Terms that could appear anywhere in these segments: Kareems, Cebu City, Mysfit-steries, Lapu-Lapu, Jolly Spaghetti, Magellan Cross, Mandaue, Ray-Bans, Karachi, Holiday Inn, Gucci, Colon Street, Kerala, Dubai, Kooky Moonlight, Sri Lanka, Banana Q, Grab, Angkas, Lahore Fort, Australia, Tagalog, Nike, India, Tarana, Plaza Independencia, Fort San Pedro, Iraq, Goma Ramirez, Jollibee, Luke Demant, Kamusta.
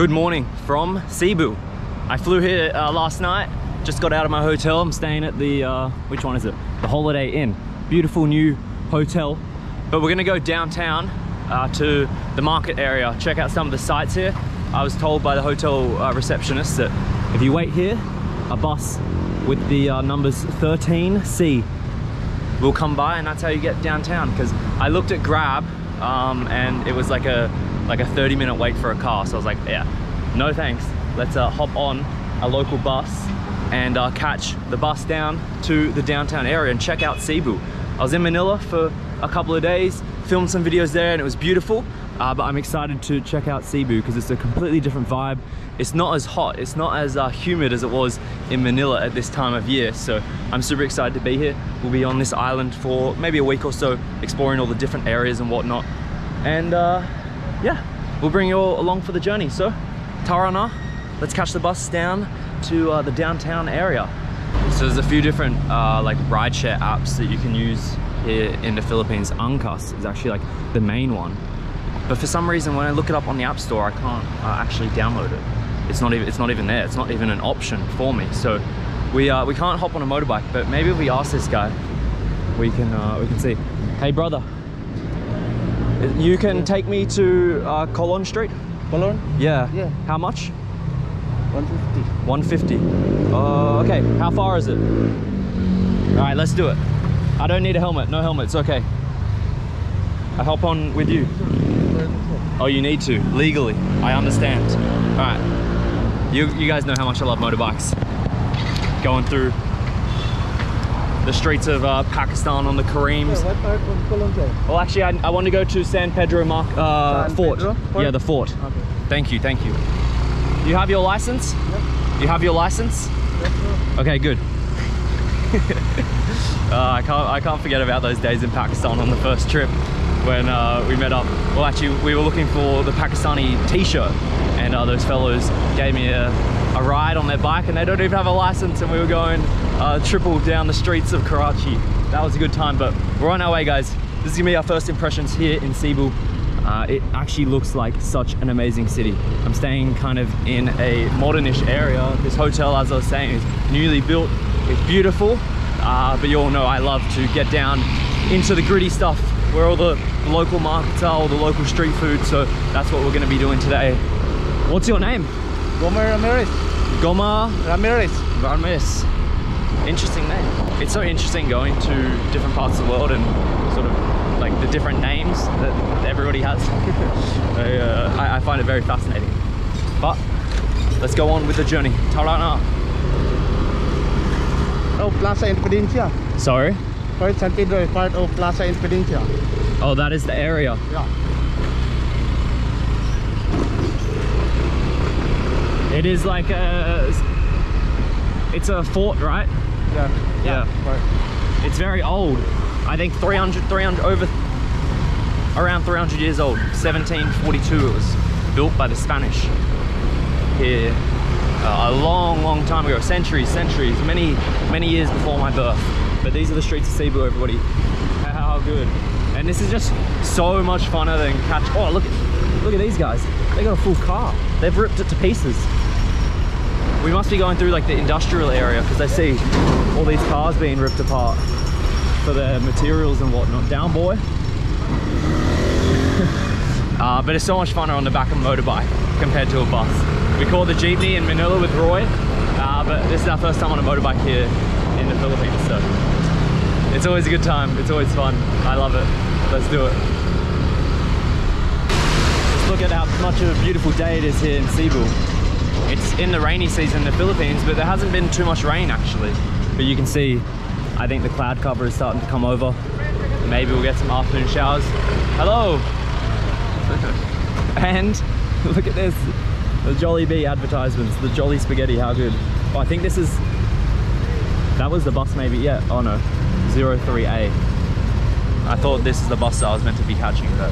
Good morning from Cebu. I flew here last night, just got out of my hotel. I'm staying at the, which one is it? The Holiday Inn. Beautiful new hotel. But we're gonna go downtown to the market area, check out some of the sights here. I was told by the hotel receptionist that if you wait here, a bus with the numbers 13C will come by, and that's how you get downtown. Because I looked at Grab and it was like a 30-minute wait for a car. So I was like, yeah, no thanks. Let's hop on a local bus and catch the bus down to the downtown area and check out Cebu. I was in Manila for a couple of days, filmed some videos there, and it was beautiful. But I'm excited to check out Cebu because it's a completely different vibe. It's not as hot, it's not as humid as it was in Manila at this time of year. So I'm super excited to be here. We'll be on this island for maybe a week or so, exploring all the different areas and whatnot. And yeah, we'll bring you all along for the journey. So Tarana, let's catch the bus down to the downtown area. So there's a few different like rideshare apps that you can use here in the Philippines. Angkas is actually like the main one. But for some reason, when I look it up on the App Store, I can't actually download it. It's not even there. It's not even an option for me. So we can't hop on a motorbike. But maybe if we ask this guy, we can see. Hey brother, you can take me to Colon Street. Colon? Yeah. Yeah. How much? 150. 150. Okay. How far is it? All right, let's do it. I don't need a helmet. No helmet. It's okay. I hop on with you. Oh, you need to, legally. I understand. All right, you guys know how much I love motorbikes. Going through the streets of Pakistan on the Kareems. Yeah, what part of Colon? Well, actually, I want to go to San Pedro Fort. Yeah, the fort. Okay. Thank you, thank you. You have your license? Yep. You have your license? Yep, sure. Okay, good. I can't forget about those days in Pakistan on the first trip. When we met up, well actually we were looking for the Pakistani t-shirt, and those fellows gave me a ride on their bike, and they don't even have a license, and we were going triple down the streets of Karachi. That was a good time, but we're on our way guys. This is gonna be our first impressions here in Cebu. It actually looks like such an amazing city. I'm staying kind of in a modernish area. This hotel, as I was saying, is newly built, it's beautiful, but you all know I love to get down into the gritty stuff where all the local markets are, all the local street food, so that's what we're going to be doing today. What's your name? Goma Ramirez. Goma? Ramirez. Ramirez. Interesting name. It's so interesting going to different parts of the world and sort of like the different names that everybody has. I find it very fascinating. But let's go on with the journey. Tarana. Oh, Plaza Independencia. Sorry? Fort San Pedro is part of Plaza Independencia. Oh, that is the area? Yeah. It is like a... It's a fort, right? Yeah. Yeah. Fort. It's very old. I think around 300 years old. 1742 it was built by the Spanish here a long, long time ago. Centuries, centuries. Many, many years before my birth. But these are the streets of Cebu, everybody. How good. And this is just so much funner than catch. Oh, look at these guys. They got a full car. They've ripped it to pieces. We must be going through like the industrial area because I see all these cars being ripped apart for their materials and whatnot. Down boy. But it's so much funner on the back of a motorbike compared to a bus. We caught the jeepney in Manila with Roy, but this is our first time on a motorbike here in the Philippines, so it's always a good time, it's always fun. I love it. Let's do it. Just look at how much of a beautiful day it is here in Cebu. It's in the rainy season in the Philippines, but there hasn't been too much rain actually. But you can see, I think the cloud cover is starting to come over. Maybe we'll get some afternoon showers. Hello! And look at this, the Jollibee advertisements, the Jolly Spaghetti, how good. Oh, I think this is... That was the bus maybe, yeah, oh no, 03A. I thought this is the bus that I was meant to be catching, but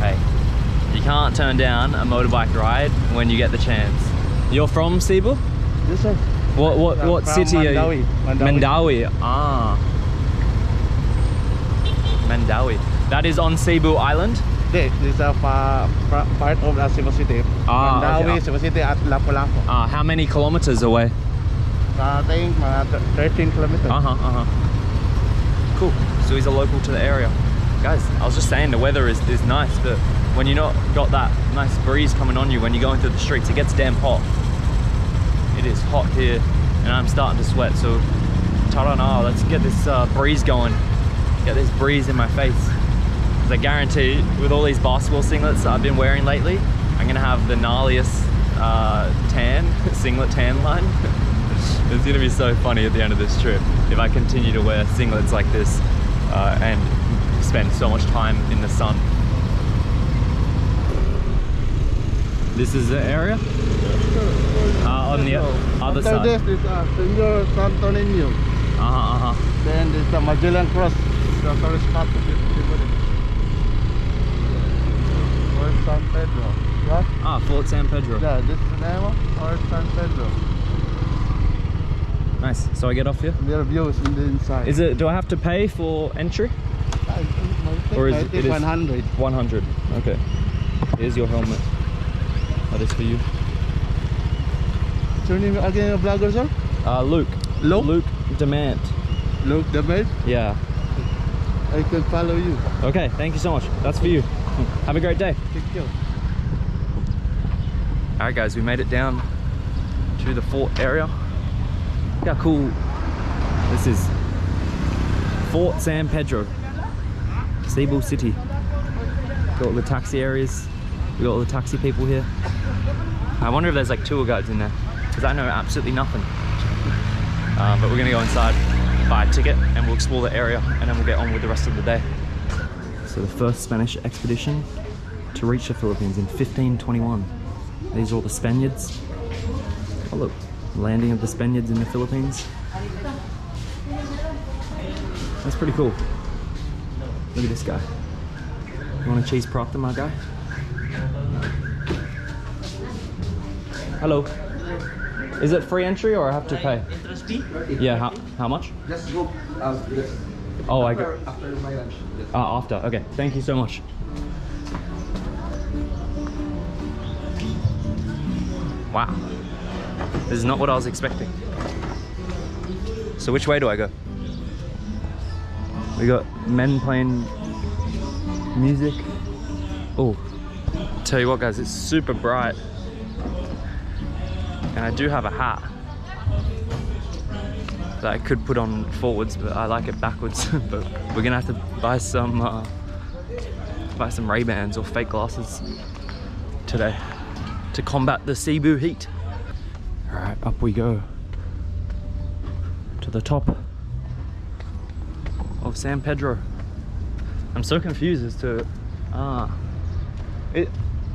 hey, you can't turn down a motorbike ride when you get the chance. You're from Cebu? Yes sir. What city Mandaue. Are you? Mandaue. Ah. Mandaue. That is on Cebu Island. These are part of the Cebu City. Mandaue, Cebu City at Lapu-Lapu. How many kilometers away? I think 13 kilometers. Cool. So he's a local to the area. Guys, I was just saying the weather is nice, but when you're not got that nice breeze coming on you when you're going through the streets, it gets damn hot. It is hot here and I'm starting to sweat, so Tarana, let's get this breeze going. Get this breeze in my face. Because I guarantee with all these basketball singlets that I've been wearing lately, I'm gonna have the gnarliest singlet tan line. It's gonna be so funny at the end of this trip if I continue to wear singlets like this and spend so much time in the sun. This is the area? On the other side. After this is Senor Santoni New. Then there's the Magellan Cross. It's the first spot of everybody. Fort San Pedro. What? Ah, Fort San Pedro. Yeah, this is the name of Fort San Pedro. Nice. So I get off here? There are views in the inside. Is it? Do I have to pay for entry? I think it is 100. 100. Okay. Here's your helmet. That is for you. What's your name again, your blogger, sir? Luke. Luke? Luke Demant. Luke Demant? Yeah. I can follow you. Okay, thank you so much. That's for you. Have a great day. Thank you. Alright guys, we made it down to the fort area. Look how cool this is. Fort San Pedro. Cebu City. Got all the taxi areas. We got all the taxi people here. I wonder if there's like tour guides in there, because I know absolutely nothing. But we're gonna go inside, buy a ticket, and we'll explore the area, and then we'll get on with the rest of the day. So the first Spanish expedition to reach the Philippines in 1521. These are all the Spaniards. Oh look, landing of the Spaniards in the Philippines. That's pretty cool. Look at this guy. You want a cheese proctor, my guy? Hello. Is it free entry or I have to pay? Interest fee? Yeah, how much? Just go oh, after my lunch. Yes. After, okay. Thank you so much. Wow. This is not what I was expecting. So which way do I go? We got men playing music. Oh, tell you what guys, it's super bright. And I do have a hat that I could put on forwards, but I like it backwards. But we're gonna have to buy some Ray-Bans or fake glasses today to combat the Cebu heat. All right, up we go to the top of San Pedro. I'm so confused as to I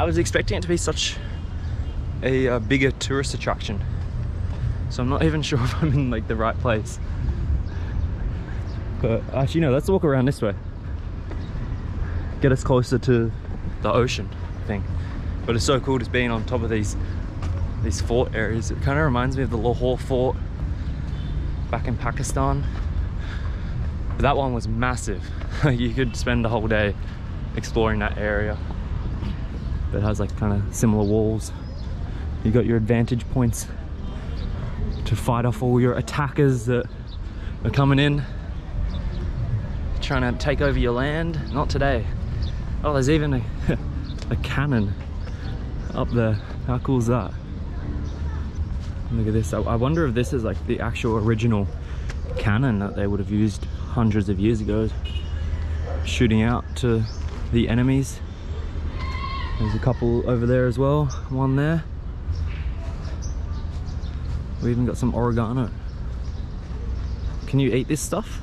was expecting it to be such a bigger tourist attraction, so I'm not even sure if I'm in like the right place, but actually no, let's walk around this way, get us closer to the ocean thing. But it's so cool just being on top of these fort areas. It kind of reminds me of the Lahore Fort back in Pakistan, but that one was massive. You could spend the whole day exploring that area, but it has like kind of similar walls. You got your advantage points to fight off all your attackers that are coming in, trying to take over your land. Not today. Oh, there's even a cannon up there. How cool is that? Look at this. I wonder if this is like the actual original cannon that they would have used hundreds of years ago, shooting out to the enemies. There's a couple over there as well, one there. We even got some oregano. Can you eat this stuff?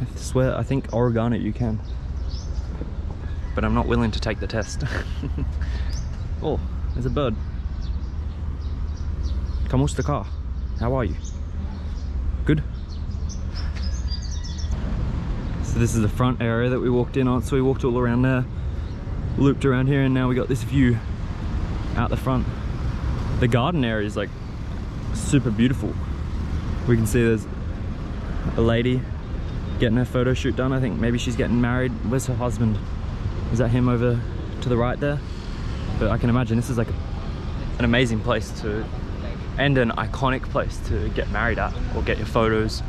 I swear, I think oregano you can. But I'm not willing to take the test. Oh, there's a bird. Kamusta ka? How are you? Good? So this is the front area that we walked in on. So we walked all around there, looped around here, and now we got this view out the front. The garden area is like super beautiful. We can see there's a lady getting her photo shoot done. I think maybe she's getting married. Where's her husband? Is that him over to the right there? But I can imagine this is like an amazing place to, and an iconic place to get married at or get your photos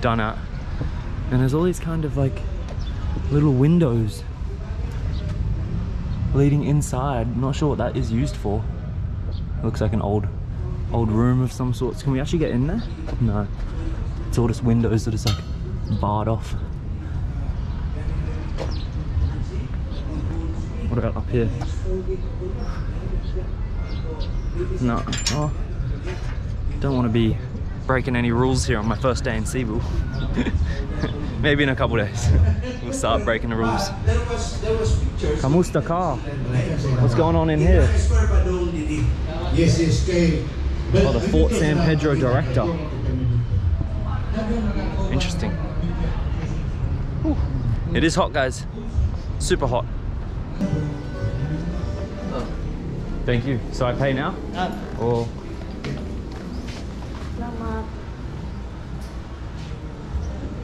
done at. And there's all these kind of like little windows leading inside. I'm not sure what that is used for. It looks like an old room of some sorts. Can we actually get in there? No. It's all just windows that is like barred off. What about up here? No. Oh, don't want to be breaking any rules here on my first day in Cebu. Maybe in a couple of days we'll start breaking the rules. Kamusta ka? What's going on in here? Oh, the Fort San Pedro director. Interesting. Ooh. It is hot, guys. Super hot. Thank you. So I pay now? Or?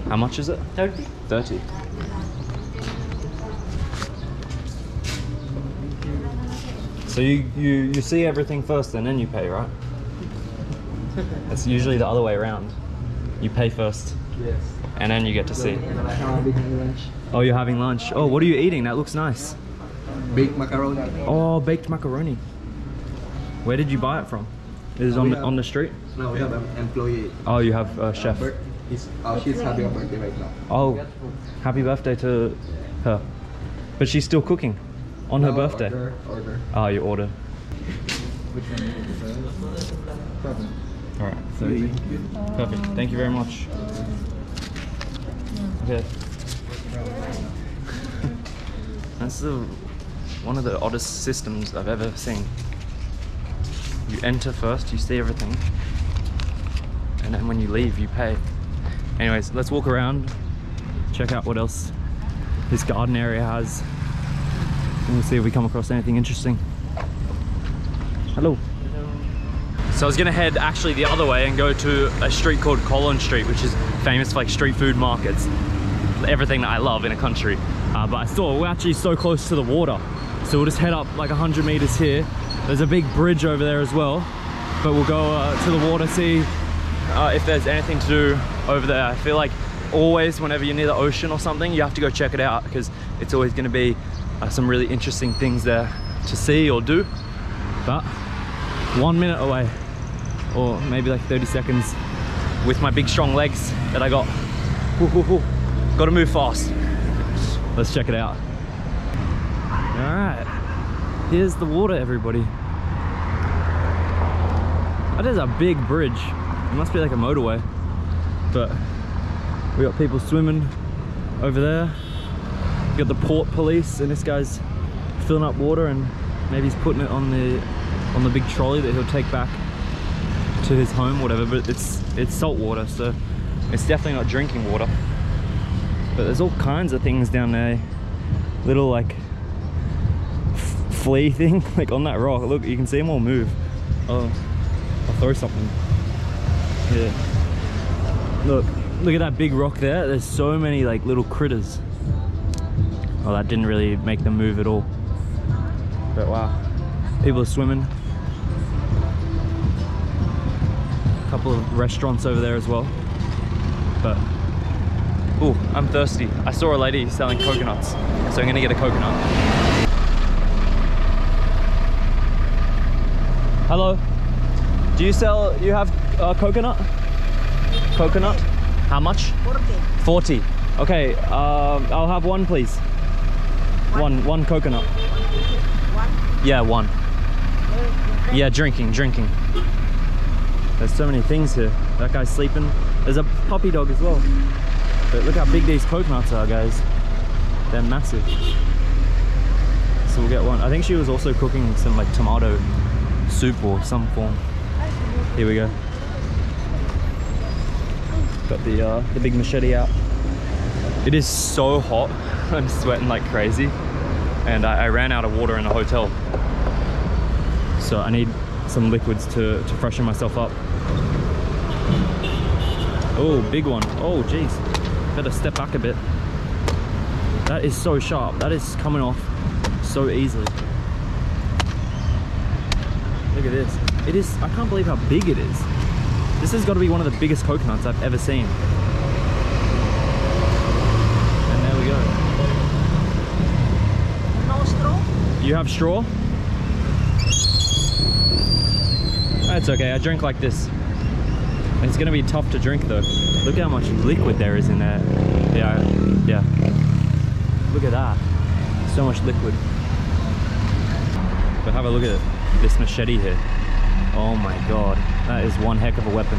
How much is it? 30. 30. So you see everything first and then you pay, right? It's usually the other way around. You pay first. Yes. And then you get to see. Oh, you're having lunch. Oh, what are you eating? That looks nice. Baked macaroni. Oh, baked macaroni. Where did you buy it from? Is it on the street? No, we have an employee. Oh, you have a chef. She's having a birthday right now. Oh, happy birthday to her. But she's still cooking on her birthday. Order. Oh, you order. Alright, so perfect. Thank you very much. Okay. That's one of the oddest systems I've ever seen. You enter first, you see everything, and then when you leave, you pay. Anyways, let's walk around, check out what else this garden area has, and we'll see if we come across anything interesting. Hello. So I was gonna head actually the other way and go to a street called Colon Street, which is famous for like street food markets, everything that I love in a country. But I saw we're actually so close to the water, so we'll just head up like 100 meters here. There's a big bridge over there as well, but we'll go to the water, see if there's anything to do over there. I feel like always whenever you're near the ocean or something, you have to go check it out, because it's always going to be some really interesting things there to see or do. But 1 minute away, or maybe like 30 seconds with my big strong legs that I got. Got to move fast. Let's check it out. Alright, here's the water, everybody. That is a big bridge. It must be like a motorway. But we got people swimming over there. We got the port police, and this guy's filling up water, and maybe he's putting it on the big trolley that he'll take back to his home, or whatever. But it's salt water, so it's definitely not drinking water. But there's all kinds of things down there. Little like flea thing, like on that rock. Look, you can see them all move. Oh, I'll throw something. Yeah. Look at that big rock there. There's so many like little critters. Oh, that didn't really make them move at all. But wow, people are swimming. A couple of restaurants over there as well. But ooh, I'm thirsty. I saw a lady selling coconuts, so I'm gonna get a coconut. Hello. Do you sell? You have coconut? Coconut? How much? 40. 40. Okay. I'll have one, please. One coconut. One. Yeah, one. Yeah, drinking. There's so many things here. That guy's sleeping. There's a puppy dog as well. But look how big these coconuts are, guys. They're massive. So we'll get one. I think she was also cooking some like tomato soup or some form. Here we go. Got the big machete out. It is so hot. I'm sweating like crazy. And I ran out of water in the hotel. So I need some liquids to freshen myself up. Oh, big one. Oh, jeez. Better step back a bit. That is so sharp. That is coming off so easily. Look at this. It is, I can't believe how big it is. This has got to be one of the biggest coconuts I've ever seen. And there we go. No straw? You have straw? That's okay, I drink like this. It's gonna be tough to drink though. Look how much liquid there is in there. Yeah. Look at that. So much liquid. But have a look at it. This machete here. Oh my god, that is one heck of a weapon.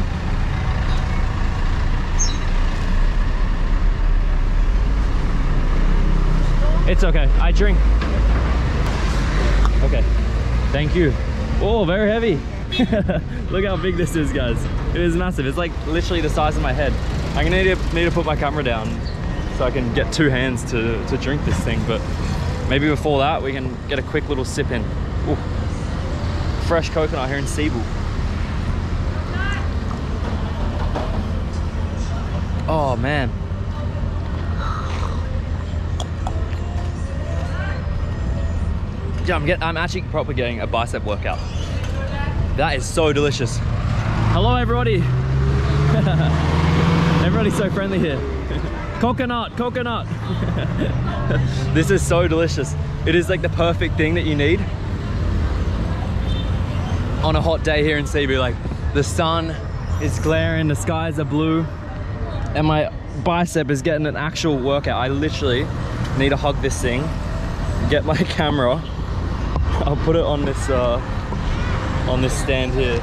It's okay, I drink. Okay, thank you. Oh, very heavy. Look how big this is, guys. It is massive. It's like literally the size of my head. I'm gonna need to put my camera down so I can get two hands to drink this thing, but maybe before that we can get a quick little sip in. Ooh. Fresh coconut here in Cebu. Oh man. Yeah, I'm actually proper getting a bicep workout. That is so delicious. Hello everybody. Everybody's so friendly here. Coconut, coconut. This is so delicious. It is like the perfect thing that you need on a hot day here in Cebu. Like the sun is glaring, the skies are blue, and my bicep is getting an actual workout. I literally need to hug this thing, get my camera. I'll put it on this stand here.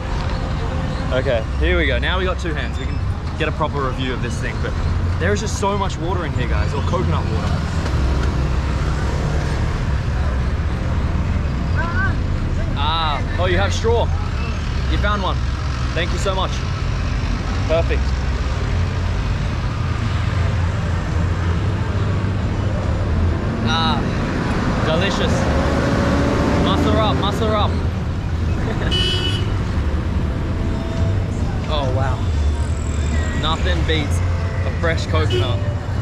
Okay, here we go. Now we got two hands. We can get a proper review of this thing, but there is just so much water in here, guys, or coconut water. Oh, you have straw. You found one. Thank you so much. Perfect. Ah, delicious. Muscle up, muscle up. Oh, wow. Nothing beats a fresh coconut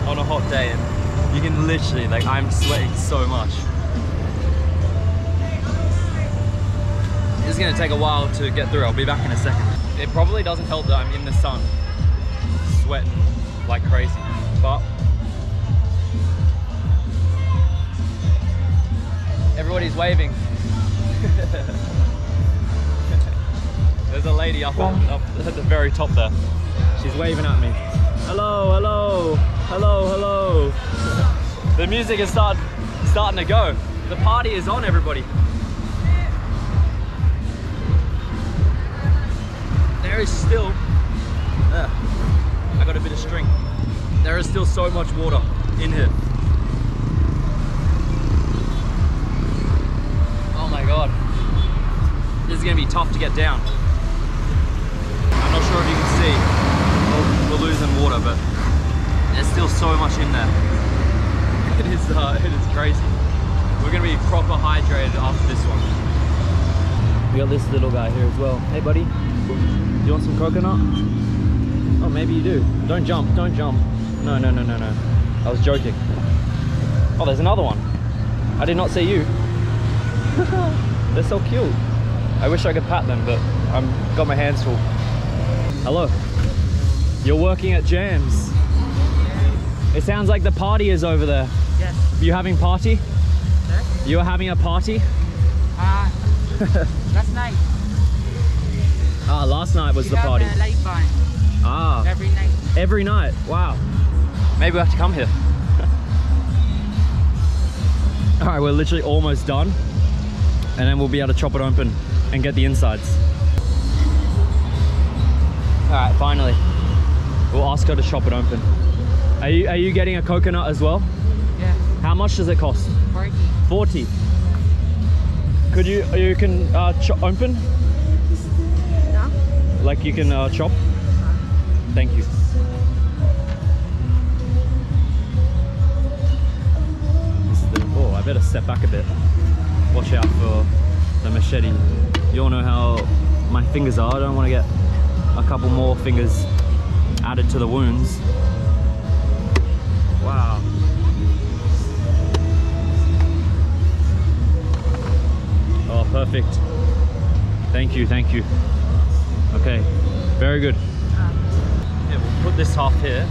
on a hot day. And you can literally, like, I'm sweating so much. This is going to take a while to get through. I'll be back in a second. It probably doesn't help that I'm in the sun, sweating like crazy, but everybody's waving. There's a lady up at the very top there. She's waving at me. Hello, hello, hello, hello. The music is starting to go. The party is on, everybody. There is still, I got a bit of string. There is still so much water in here. Oh my god. This is gonna be tough to get down. I'm not sure if you can see, we're losing water, but there's still so much in there. It is crazy. We're gonna be proper hydrated after this one. We got this little guy here as well. Hey buddy. You want some coconut? Oh, maybe you do. Don't jump, don't jump. No, no, no, no, no. I was joking. Oh, there's another one. I did not see you. They're so cute. I wish I could pat them, but I've got my hands full. Hello. You're working at Jams. It sounds like the party is over there. Yes. You having party? Yes. You're having a party? Last night. Ah, last night was the party. We have a light band. Ah. Every night. Every night, wow. Maybe we have to come here. Alright, we're literally almost done. And then we'll be able to chop it open and get the insides. Alright, finally. We'll ask her to chop it open. Are you getting a coconut as well? Yeah. How much does it cost? 40. 40. Could you can chop open? Like you can chop. Thank you. Oh, I better step back a bit. Watch out for the machete. You all know how my fingers are. I don't want to get a couple more fingers added to the wounds. Wow. perfect. Thank you, thank you. Okay, very good. Yeah, we'll put this half here,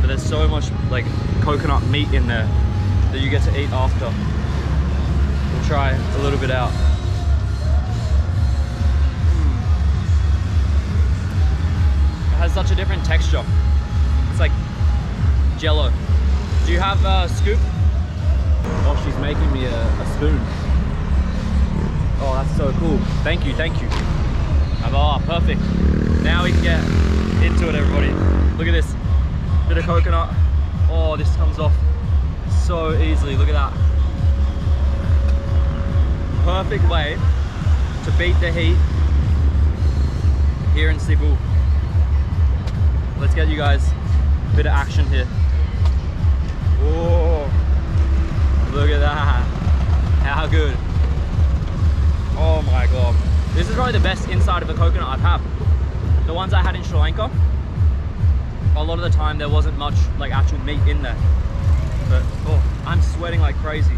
but there's so much like coconut meat in there that you get to eat after. We'll try a little bit out. It has such a different texture. It's like jello. Do you have a scoop? Oh, she's making me a spoon. Oh, that's so cool. Thank you, thank you. Oh, perfect. Now we can get into it, everybody. Look at this. Bit of coconut. Oh, this comes off so easily. Look at that. Perfect way to beat the heat here in Cebu. Let's get you guys a bit of action here. Oh, look at that. How good. Oh my God. This is probably the best inside of a coconut I've had. The ones I had in Sri Lanka, a lot of the time there wasn't much like actual meat in there. But oh, I'm sweating like crazy.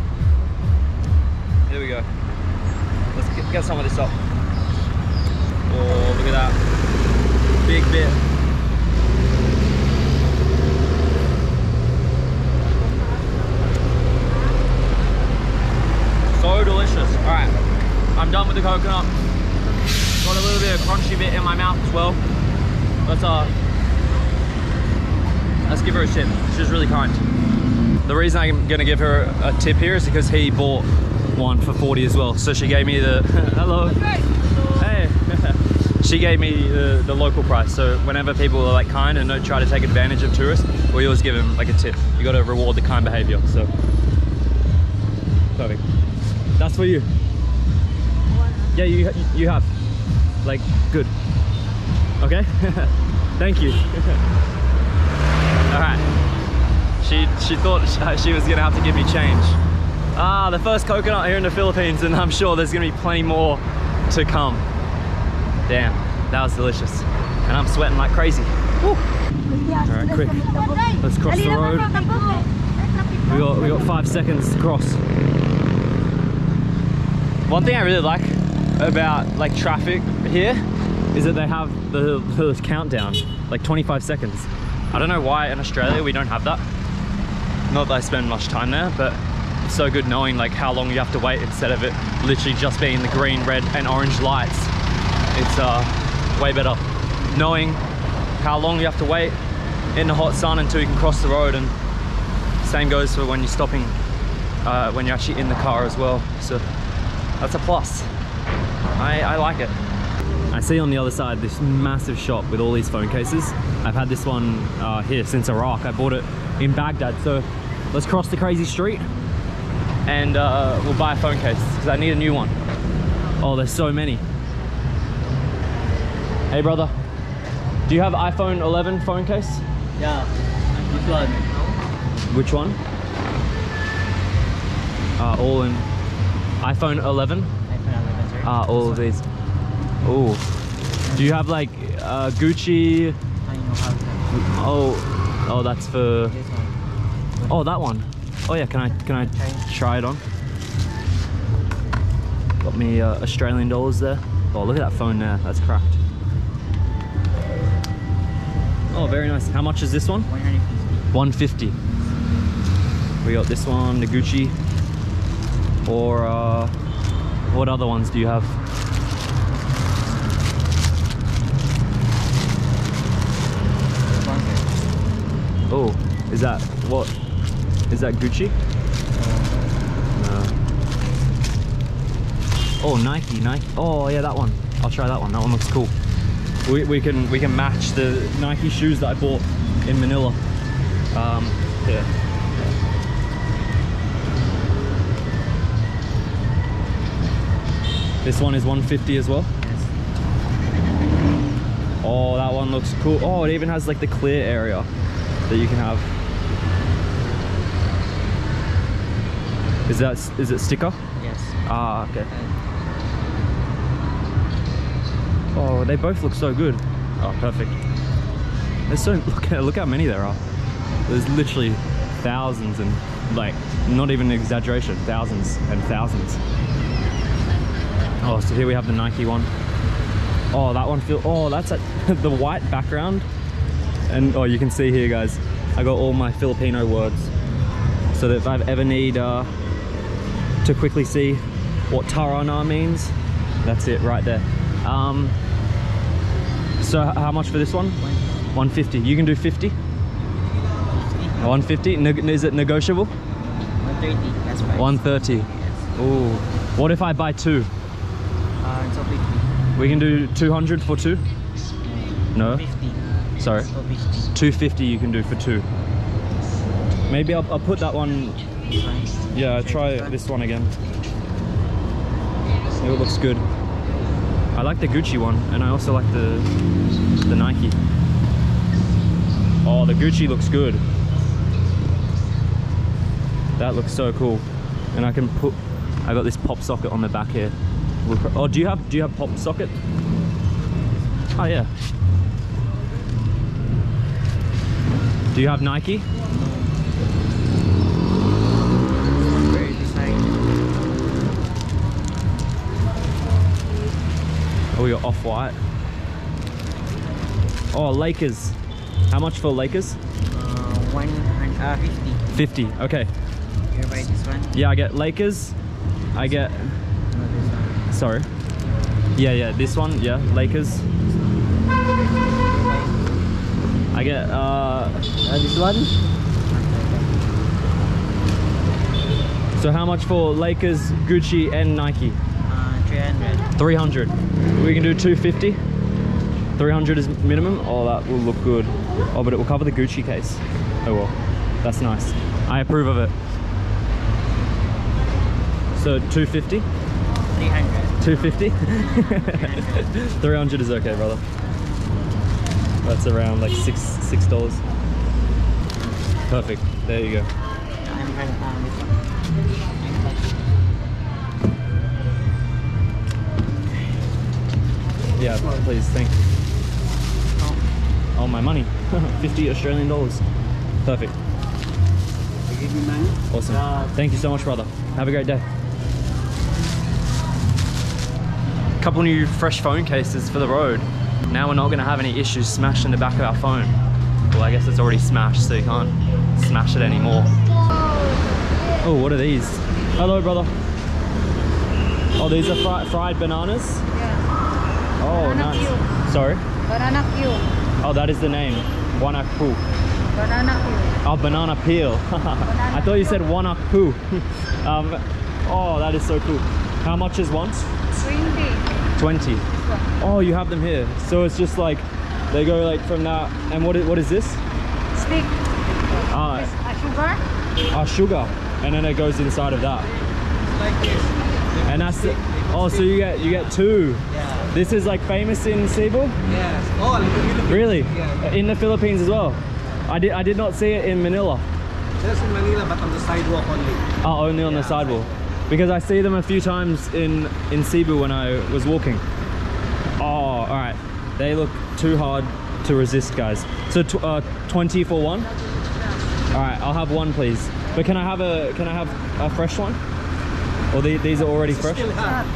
Here we go. Let's get some of this up. Oh, look at that. Big bit. So delicious. All right, I'm done with the coconut. Got a little bit of crunchy bit in my mouth as well. Let's give her a tip. She's really kind. The reason I'm gonna give her a tip here is because he bought one for 40 as well. So she gave me the hello. Hey. She gave me the local price. So whenever people are like kind and don't try to take advantage of tourists, we always give them like a tip. You got to reward the kind behavior. So perfect. That's for you. Yeah, you have. Like, good. Okay? Thank you. Alright. She thought she was gonna have to give me change. Ah, the first coconut here in the Philippines, and I'm sure there's gonna be plenty more to come. Damn, that was delicious. And I'm sweating like crazy. Alright, quick. Let's cross the road. We got 5 seconds to cross. One thing I really like about like traffic here is that they have the countdown, like 25 seconds. I don't know why in Australia we don't have that. Not that I spend much time there, but it's so good knowing like how long you have to wait instead of it literally just being the green, red and orange lights. It's way better knowing how long you have to wait in the hot sun until you can cross the road, and same goes for when you're stopping, when you're actually in the car as well. So that's a plus. I like it. I see on the other side this massive shop with all these phone cases. I've had this one here since Iraq. I bought it in Baghdad. So let's cross the crazy street and we'll buy a phone case because I need a new one. Oh, there's so many. Hey brother, do you have iPhone 11 phone case? Yeah, this one. Which one? All in. iPhone 11? Ah, all of these. Oh, do you have like Gucci? I know how to. Oh, that's for. This one. Oh, that one. Oh yeah, can I try it on? Got me Australian dollars there. Oh, look at that phone there. That's cracked. Oh, very nice. How much is this one? 150. We got this one, the Gucci. Or what other ones do you have? Oh, is that what? Is that Gucci? No. Oh, Nike. Oh yeah, that one. I'll try that one. That one looks cool. We can match the Nike shoes that I bought in Manila. Yeah. This one is 150 as well. Oh, that one looks cool. Oh, it even has like the clear area that you can have. Is it sticker? Yes. Ah, okay. Oh, they both look so good. Oh, perfect. There's so look how many there are. There's literally thousands, and like not even an exaggeration, thousands and thousands. Oh, so here we have the Nike one. Oh, that one feels, oh, that's the white background. And oh, you can see here, guys, I got all my Filipino words. So that if I ever need to quickly see what Tarana means, that's it right there. So how much for this one? 150. You can do 50? 150. 150? Is it negotiable? 130. That's right. 130. Yes. Ooh. What if I buy two? It's okay. We can do 200 for two? No? 50. Sorry. 50. 250 you can do for two. Maybe I'll put that one. Yeah, I'll try this one again. It looks good. I like the Gucci one, and I also like the Nike. Oh, the Gucci looks good. That looks so cool. And I can put, I got this pop socket on the back here. Oh, do you have pop socket? Oh yeah. Do you have Nike? Oh, we got off-white. Oh, Lakers. How much for Lakers? 150. 50, okay. You buy this one? Yeah, I get Lakers. I get... No, this one. Sorry. Yeah, this one, yeah, Lakers. I get, this one? So how much for Lakers, Gucci, and Nike? 300. 300. We can do 250. 300 is minimum. Oh, that will look good. Oh, but it will cover the Gucci case. Oh well, that's nice. I approve of it. So 250? 300. 250? 300 is okay, brother. That's around like $6. Perfect. There you go. Yeah, please, thank you. Oh, my money. 50 Australian dollars. Perfect. You give me money? Awesome. Thank you so much, brother. Have a great day. Couple new fresh phone cases for the road. Now we're not going to have any issues smashing the back of our phone. Well, I guess it's already smashed, so you can't smash it anymore. Oh, what are these? Hello, brother. Oh, these are fried bananas? Yeah. Oh, Banana nice. Q. Sorry? Banana Q. Oh, that is the name. Wanakpu. Banana Q. Oh, banana peel. Banana I thought you said Wanakpu. Oh, that is so cool. How much is one? 20. 20. Oh, you have them here. So it's just like, they go like from that. And what is this? Stick. Ah. Sugar. Ah, sugar. And then it goes inside of that. It's like this. And that's it. Oh, so you get two. Yeah. This is like famous in Cebu? Yes, all in the Philippines. Really? Yeah. In the Philippines as well? I did not see it in Manila. Just in Manila, but on the sidewalk only. Oh, only on the sidewalk. Because I see them a few times in Cebu when I was walking. Oh, all right. They look too hard to resist, guys. So 20 for one? All right, I'll have one, please. But can I have a fresh one? Oh, these are already fresh?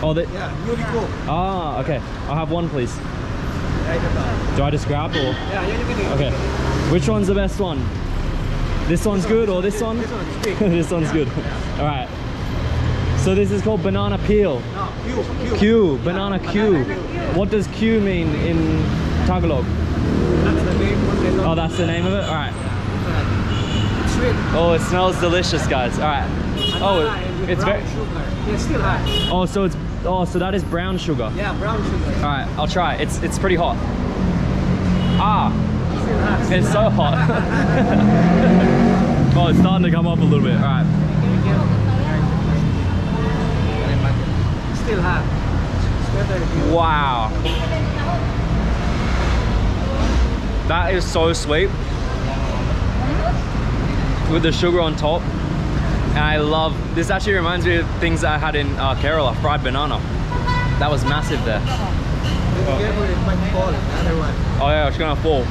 Oh, they... Yeah, newly cooked. Ah, okay. I'll have one, please. Do I just grab or...? Yeah, you can do it. Okay. Which one's the best one? This one's good or this one? This one's good. This one's good. Alright. So this is called banana peel. No, Q. Q. Banana Q. What does Q mean in Tagalog? That's the name of it. Oh, that's the name of it? Alright. Oh, it smells delicious, guys. Alright. Oh, it's very sugar. It's still hot. Oh, so it's so that is brown sugar. Yeah, brown sugar. All right, I'll try. It's pretty hot. Ah, it's so hot. Oh, it's starting to come up a little bit. All right. Still hot. Wow. That is so sweet with the sugar on top. And I love, this actually reminds me of things that I had in Kerala, fried banana. That was massive there. Oh. Careful, it might fall, another one. Oh yeah, it's gonna fall.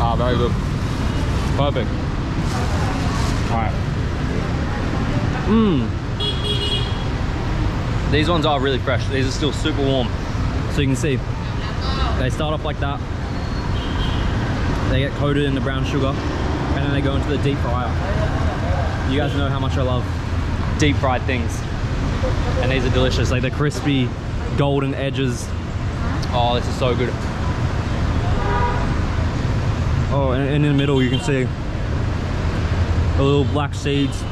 Ah, very good. Perfect. All right. These ones are really fresh. These are still super warm. So you can see, they start off like that. They get coated in the brown sugar and then they go into the deep fryer. You guys know how much I love deep fried things. And these are delicious, like the crispy golden edges. Oh, this is so good. Oh, and in the middle you can see the little black seeds.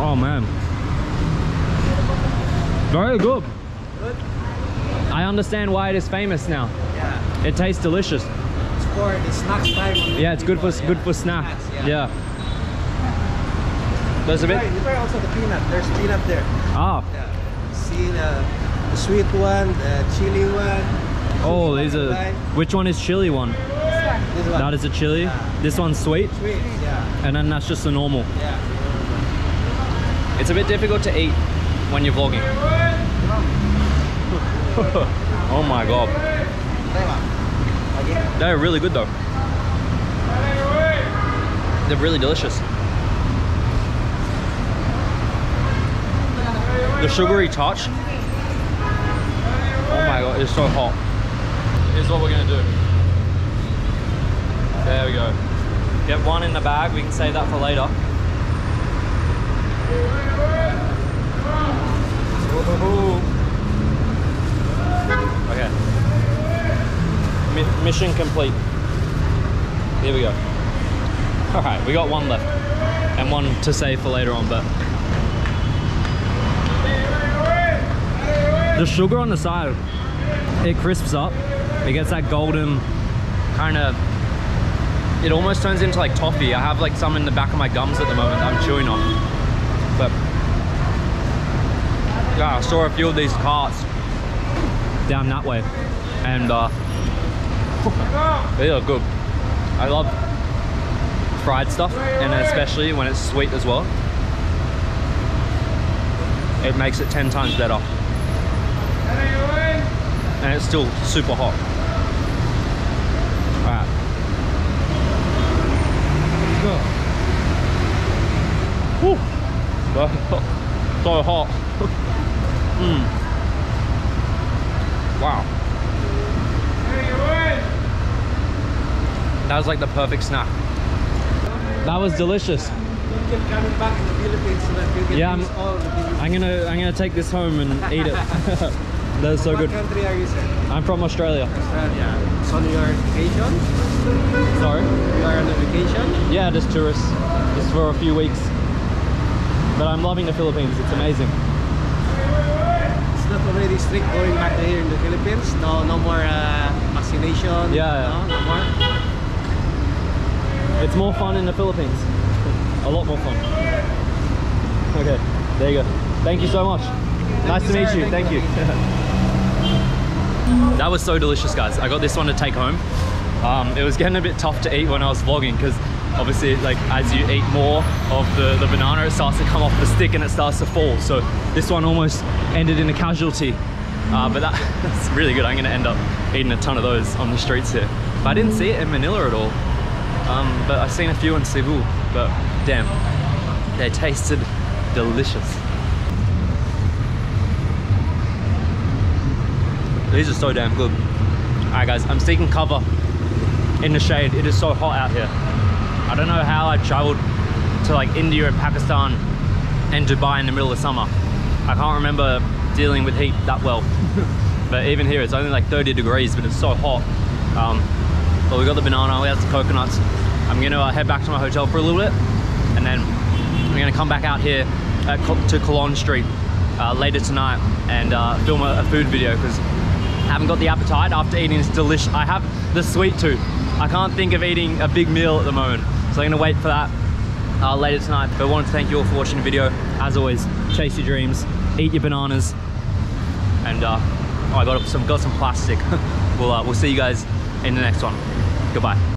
Oh man, very good. I understand why it is famous now. Yeah. It tastes delicious. It's for the snacks type. Yeah, it's good for snacks. Yeah. There's a bit. You try also the peanut. There's peanut there. Ah. Yeah. See the sweet one, the chili one. Oh, these are. Which one is chili one? This one. That is a chili. Yeah. This one's sweet. Sweet, yeah. And then that's just the normal. Yeah. It's a bit difficult to eat when you're vlogging. Oh my god. They're really good though. They're really delicious. The sugary touch. Oh my god, it's so hot. Here's what we're gonna do. There we go. Get one in the bag, we can save that for later. Okay. Mission complete. Here we go. Alright, we got one left. And one to save for later on, but... The sugar on the side, it crisps up. It gets that golden kind of... It almost turns into like toffee. I have like some in the back of my gums at the moment that I'm chewing on. But yeah, I saw a few of these carts down that way and they are good. I love fried stuff and especially when it's sweet as well. It makes it 10 times better. And it's still super hot. All right. Woo. So hot. Wow. That was like the perfect snack. That was delicious. You keep coming back to the Philippines so that you can use all the Philippines. I'm gonna take this home and eat it. That is so good. What country are you from? I'm from Australia. Australia. So you are on vacation? Sorry? You are on a vacation? Yeah, just tourists. Just for a few weeks. But I'm loving the Philippines, it's amazing. It's not already strict going back here in the Philippines. No more vaccination. Yeah. No more. It's more fun in the Philippines. A lot more fun. Okay, there you go. Thank you so much. Nice to meet you, sir. Thank you. That was so delicious, guys. I got this one to take home. It was getting a bit tough to eat when I was vlogging because obviously, like as you eat more of the banana, it starts to come off the stick and it starts to fall. So this one almost ended in a casualty, but that's really good. I'm gonna end up eating a ton of those on the streets here. But I didn't see it in Manila at all, but I've seen a few in Cebu, but damn, they tasted delicious. These are so damn good. All right guys, I'm seeking cover in the shade. It is so hot out here. I don't know how I traveled to like India and Pakistan and Dubai in the middle of summer. I can't remember dealing with heat that well. But even here, it's only like 30 degrees, but it's so hot. But we got the banana, we have the coconuts. I'm gonna head back to my hotel for a little bit, and then I'm gonna come back out here to Colon Street later tonight and film a food video because I haven't got the appetite after eating this delicious. I have the sweet tooth. I can't think of eating a big meal at the moment. So I'm gonna wait for that later tonight. But I want to thank you all for watching the video. As always, chase your dreams, eat your bananas, and I got some plastic. We'll see you guys in the next one. Goodbye.